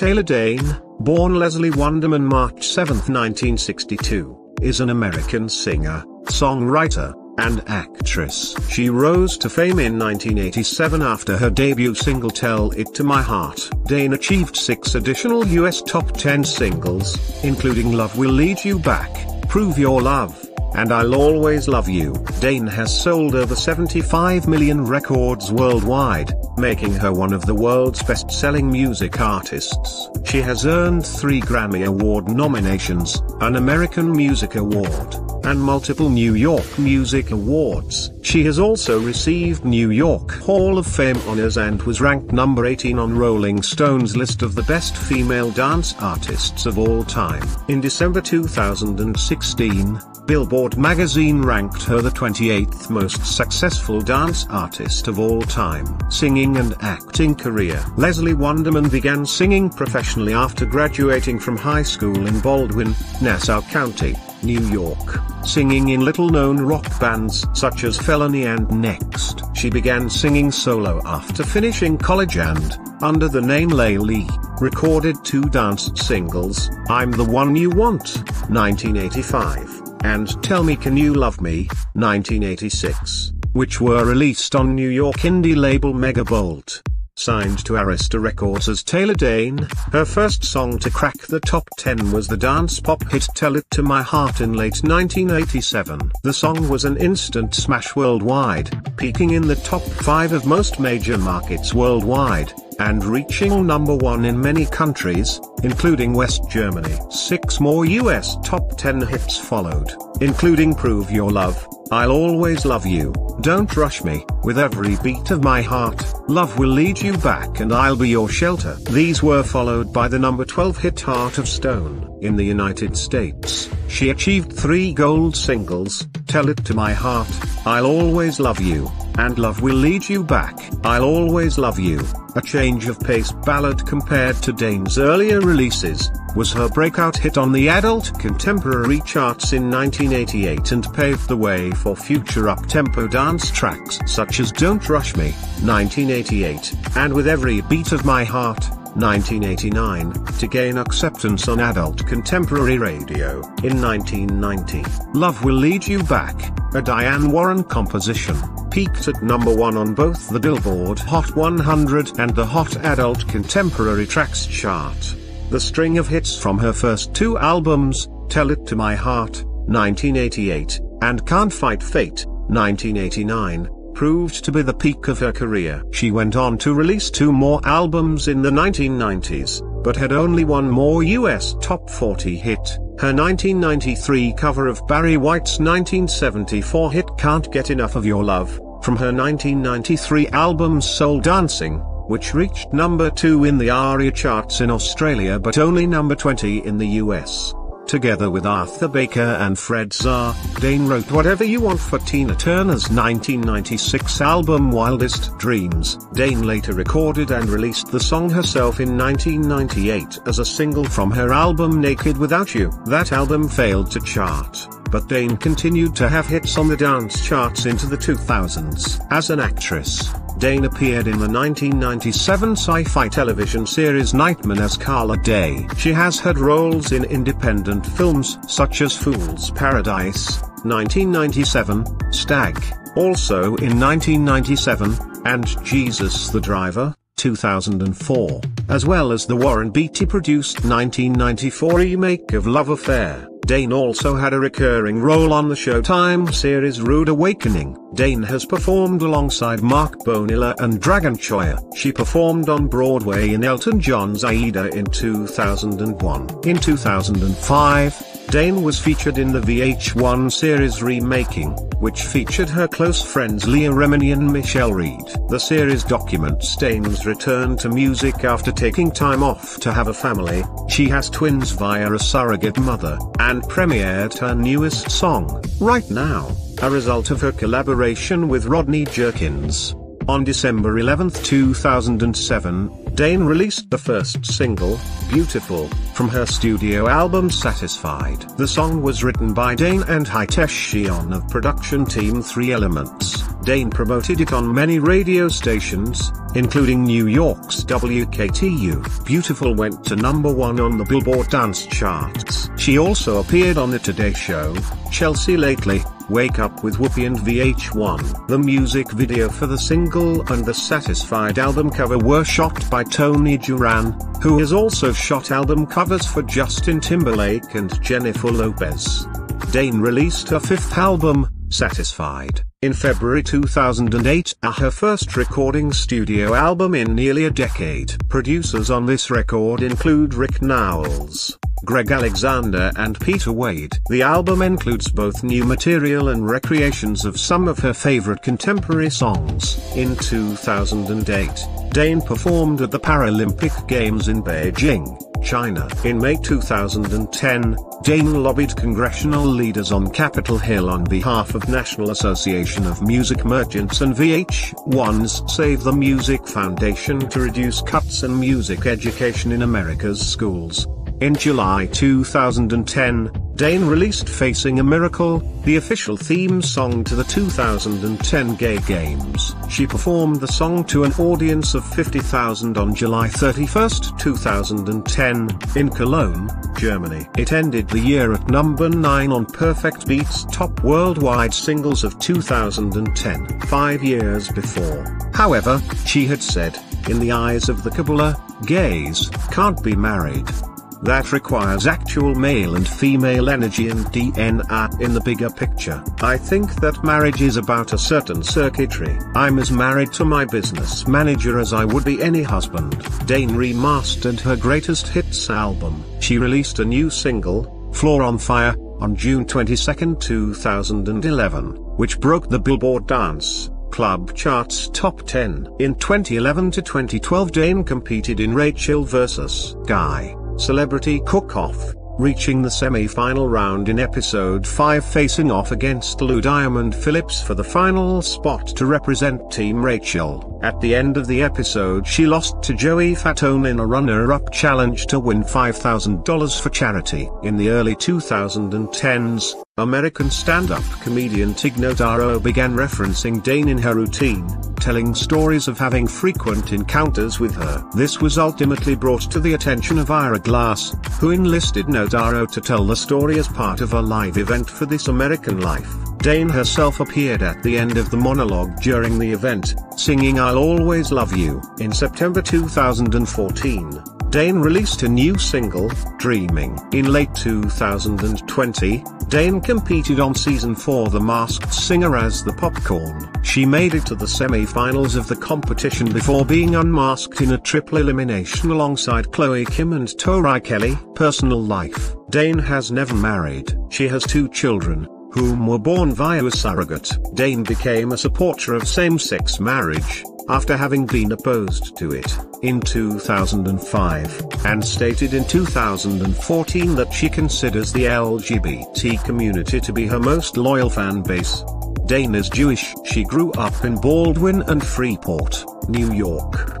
Taylor Dayne, born Leslie Wunderman March 7, 1962, is an American singer, songwriter, and actress. She rose to fame in 1987 after her debut single Tell It to My Heart. Dayne achieved 6 additional US top 10 singles, including Love Will Lead You Back, Prove Your Love, and I'll Always Love You. Dayne has sold over 75 million records worldwide, making her one of the world's best-selling music artists. She has earned 3 Grammy Award nominations, an American Music Award, and multiple New York Music Awards. She has also received New York Hall of Fame honors and was ranked number 18 on Rolling Stone's list of the best female dance artists of all time. In December 2016, Billboard magazine ranked her the 28th most successful dance artist of all time. Singing and acting career. Leslie Wunderman began singing professionally after graduating from high school in Baldwin, Nassau County, New York, singing in little-known rock bands such as Felony and Next. She began singing solo after finishing college and, under the name Laylee, recorded 2 dance singles, I'm the One You Want, 1985. And Tell Me Can You Love Me, 1986, which were released on New York indie label Megabolt. Signed to Arista Records as Taylor Dayne, her first song to crack the top 10 was the dance pop hit Tell It to My Heart in late 1987. The song was an instant smash worldwide, peaking in the top 5 of most major markets worldwide, and reaching number 1 in many countries, including West Germany. 6 more US top 10 hits followed, including Prove Your Love, I'll Always Love You, Don't Rush Me, With Every Beat of My Heart, Love Will Lead You Back and I'll Be Your Shelter. These were followed by the number 12 hit Heart of Stone. In the United States, she achieved 3 gold singles, Tell It to My Heart, I'll Always Love You, and Love Will Lead You Back. I'll Always Love You, a change of pace ballad compared to Dayne's earlier releases, was her breakout hit on the adult contemporary charts in 1988 and paved the way for future up-tempo dance tracks such as Don't Rush Me, 1988, and With Every Beat of My Heart, 1989, to gain acceptance on adult contemporary radio. In 1990, Love Will Lead You Back, a Diane Warren composition, peaked at number 1 on both the Billboard Hot 100 and the Hot Adult Contemporary Tracks chart. The string of hits from her first 2 albums, Tell It to My Heart, 1988, and Can't Fight Fate, 1989, proved to be the peak of her career. She went on to release 2 more albums in the 1990s, but had only 1 more US top 40 hit. Her 1993 cover of Barry White's 1974 hit Can't Get Enough of Your Love, from her 1993 album Soul Dancing, which reached number 2 in the ARIA charts in Australia but only number 20 in the US. Together with Arthur Baker and Fred Zarr, Dayne wrote Whatever You Want for Tina Turner's 1996 album Wildest Dreams. Dayne later recorded and released the song herself in 1998 as a single from her album Naked Without You. That album failed to chart, but Dayne continued to have hits on the dance charts into the 2000s. As an actress, Dayne appeared in the 1997 sci-fi television series Nightman as Carla Day. She has had roles in independent films such as Fool's Paradise, 1997, Stag, also in 1997, and Jesus the Driver, 2004, as well as the Warren Beatty-produced 1994 remake of Love Affair. Dayne also had a recurring role on the Showtime series Rude Awakening. Dayne has performed alongside Marc Bonilla and Dragonchoir. She performed on Broadway in Elton John's Aida in 2001. In 2005, Dayne was featured in the VH1 series Remaking, which featured her close friends Leah Remini and Michelle Reed. The series documents Dayne's return to music after taking time off to have a family. She has twins via a surrogate mother, and premiered her newest song, Right Now, a result of her collaboration with Rodney Jerkins. On December 11, 2007, Dayne released the first single, Beautiful, from her studio album Satisfied. The song was written by Dayne and Hitesh Shion of production team Three Elements. Dayne promoted it on many radio stations, including New York's WKTU. Beautiful went to #1 on the Billboard dance charts. She also appeared on The Today Show, Chelsea Lately, Wake Up with Whoopi and VH1. The music video for the single and the Satisfied album cover were shot by Tony Duran, who has also shot album covers for Justin Timberlake and Jennifer Lopez. Dayne released her fifth album, Satisfied, in February 2008, her first recording studio album in nearly a decade. Producers on this record include Rick Nowels, Greg Alexander and Peter Wade. The album includes both new material and recreations of some of her favorite contemporary songs. In 2008, Dayne performed at the Paralympic Games in Beijing, China. In May 2010, Dayne lobbied congressional leaders on Capitol Hill on behalf of National Association of Music Merchants and VH1's Save the Music Foundation to reduce cuts in music education in America's schools. In July 2010, Dayne released Facing a Miracle, the official theme song to the 2010 Gay Games. She performed the song to an audience of 50,000 on July 31, 2010, in Cologne, Germany. It ended the year at #9 on Perfect Beat's top worldwide singles of 2010. 5 years before, however, she had said, "In the eyes of the Kabbalah, gays can't be married. That requires actual male and female energy and DNA in the bigger picture. I think that marriage is about a certain circuitry. I'm as married to my business manager as I would be any husband." Dayne remastered her greatest hits album. She released a new single, Floor on Fire, on June 22, 2011, which broke the Billboard Dance Club charts top 10. In 2011 to 2012, Dayne competed in Rachel vs. Guy Celebrity Cook-Off, reaching the semi-final round in episode 5, facing off against Lou Diamond Phillips for the final spot to represent Team Rachel. At the end of the episode, she lost to Joey Fatone in a runner-up challenge to win $5,000 for charity. In the early 2010s, American stand-up comedian Tig Notaro began referencing Dayne in her routine, telling stories of having frequent encounters with her. This was ultimately brought to the attention of Ira Glass, who enlisted Notaro to tell the story as part of a live event for This American Life. Dayne herself appeared at the end of the monologue during the event, singing I'll Always Love You. In September 2014, Dayne released a new single, Dreaming. In late 2020, Dayne competed on Season 4 The Masked Singer as The Popcorn. She made it to the semi-finals of the competition before being unmasked in a triple elimination alongside Chloe Kim and Tori Kelly. Personal life. Dayne has never married. She has 2 children, whom were born via a surrogate. Dayne became a supporter of same-sex marriage, after having been opposed to it, in 2005, and stated in 2014 that she considers the LGBT community to be her most loyal fan base. Dayne is Jewish. She grew up in Baldwin and Freeport, New York.